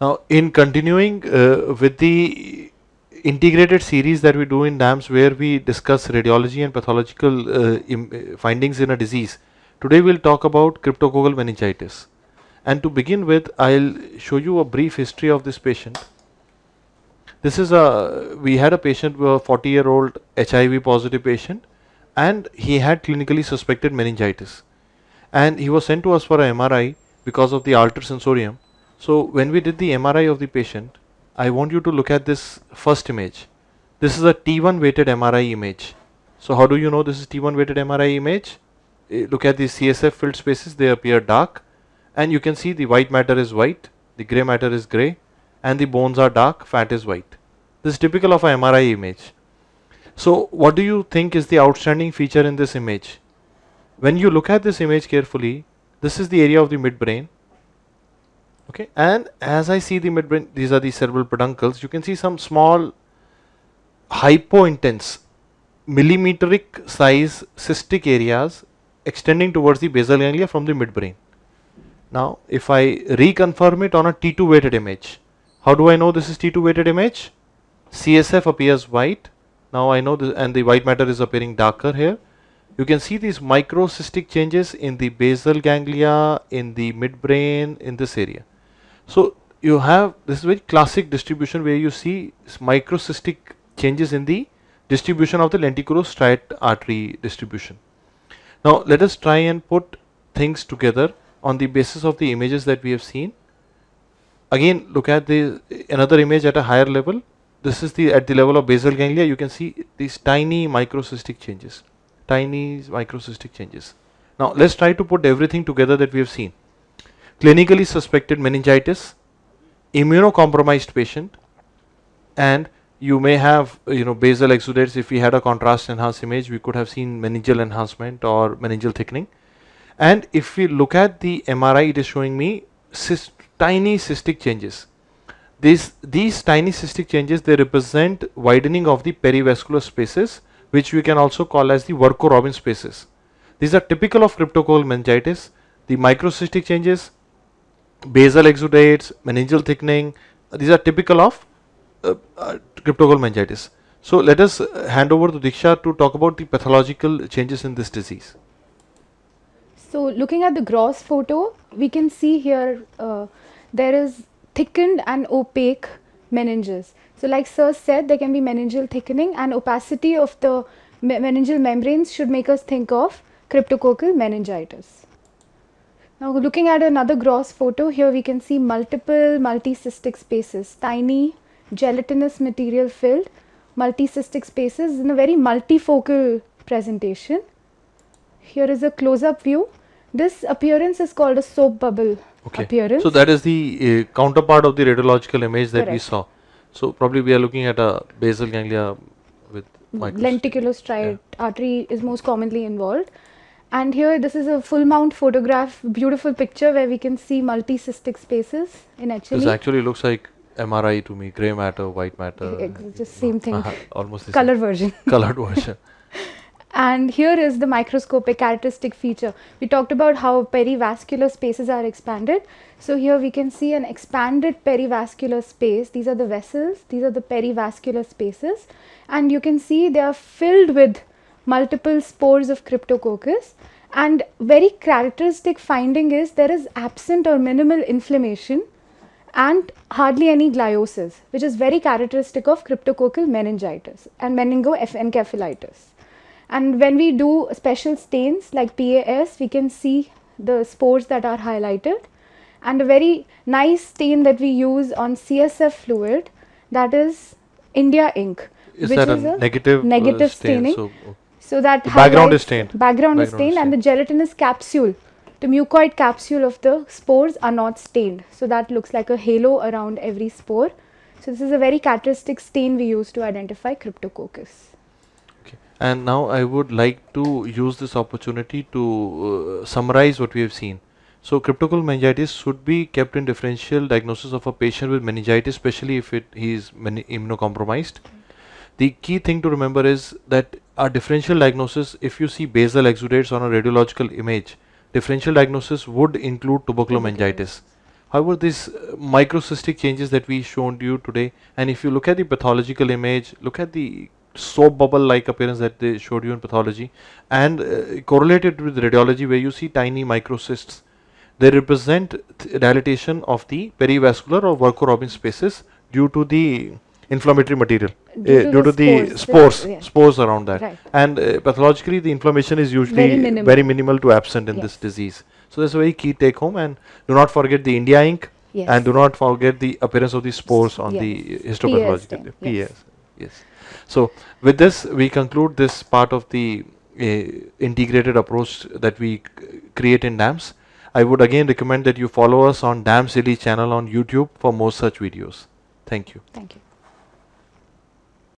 Now, in continuing with the integrated series that we do in DAMS, where we discuss radiology and pathological findings in a disease, today we'll talk about cryptococcal meningitis. And to begin with, I'll show you a brief history of this patient. This is we had a patient, a 40-year-old HIV positive patient, and he had clinically suspected meningitis. And he was sent to us for an MRI because of the altered sensorium. So when we did the MRI of the patient, I want you to look at this first image. This is a T1 weighted MRI image. So how do you know this is T1 weighted MRI image? Look at the CSF filled spaces, they appear dark, and you can see the white matter is white, the grey matter is grey, and the bones are dark, fat is white. This is typical of an MRI image. So what do you think is the outstanding feature in this image? When you look at this image carefully, this is the area of the midbrain. Okay, and as I see the midbrain, these are the cerebral peduncles. You can see some small hypointense millimeteric size cystic areas extending towards the basal ganglia from the midbrain. Now, if I reconfirm it on a T2 weighted image, how do I know this is T2 weighted image? CSF appears white. Now I know this, and the white matter is appearing darker here. You can see these microcystic changes in the basal ganglia, in the midbrain, in this area. So you have this very classic distribution where you see microcystic changes in the distribution of the lenticulostriate artery distribution. Now let us try and put things together on the basis of the images that we have seen. Again, look at another image at a higher level. This is at the level of basal ganglia. You can see these tiny microcystic changes. Now let's try to put everything together that we have seen. Clinically suspected meningitis, immunocompromised patient, and you may have, basal exudates. If we had a contrast enhanced image, we could have seen meningeal enhancement or meningeal thickening. And if we look at the MRI, it is showing me tiny cystic changes. These tiny cystic changes, they represent widening of the perivascular spaces, which we can also call as the Virchow-Robin spaces. These are typical of cryptococcal meningitis. The microcystic changes, basal exudates, meningeal thickening, these are typical of cryptococcal meningitis. So let us hand over to Diksha to talk about the pathological changes in this disease. So looking at the gross photo, we can see here there is thickened and opaque meninges. So like sir said, there can be meningeal thickening, and opacity of the meningeal membranes should make us think of cryptococcal meningitis. Now looking at another gross photo, here we can see multiple multicystic spaces, tiny gelatinous material filled multicystic spaces in a very multifocal presentation. Here is a close-up view. This appearance is called a soap bubble appearance. So that is the counterpart of the radiological image that we saw. So probably we are looking at a basal ganglia with lenticulostriate artery is most commonly involved. And here this is a full mount photograph, beautiful picture where we can see multicystic spaces in HIV. This actually looks like MRI to me, grey matter, white matter. Just same thing. Almost the color version. Colored version. And here is the microscopic characteristic feature. We talked about how perivascular spaces are expanded. So here we can see an expanded perivascular space. These are the vessels, these are the perivascular spaces, and you can see they are filled with multiple spores of cryptococcus. And very characteristic finding is there is absent or minimal inflammation and hardly any gliosis, which is very characteristic of cryptococcal meningitis and meningoencephalitis. And when we do special stains like PAS, we can see the spores that are highlighted. And a very nice stain that we use on CSF fluid, that is India ink. Is that a negative staining? So that background is stained. Background is stained, and the gelatinous capsule, the mucoid capsule of the spores are not stained. So that looks like a halo around every spore. So this is a very characteristic stain we use to identify cryptococcus. And now I would like to use this opportunity to summarize what we have seen. So cryptococcal meningitis should be kept in differential diagnosis of a patient with meningitis, especially if he is immunocompromised. The key thing to remember is that our differential diagnosis, if you see basal exudates on a radiological image, differential diagnosis would include tuberculomeningitis. However, these microcystic changes that we showed you today, and if you look at the pathological image, look at the soap bubble like appearance that they showed you in pathology, and correlated with radiology where you see tiny microcysts, they represent dilatation of the perivascular or Virchow-Robin spaces due to the inflammatory material, due to the spores around that, right. And pathologically the inflammation is usually very minimal to absent in this disease. So that's a very key take home, and do not forget the India ink, and do not forget the appearance of the spores on the histopathological PAS. Yes. So with this we conclude this part of the integrated approach that we create in DAMS. I would again recommend that you follow us on DAMSily channel on YouTube for more such videos. Thank you. Thank you.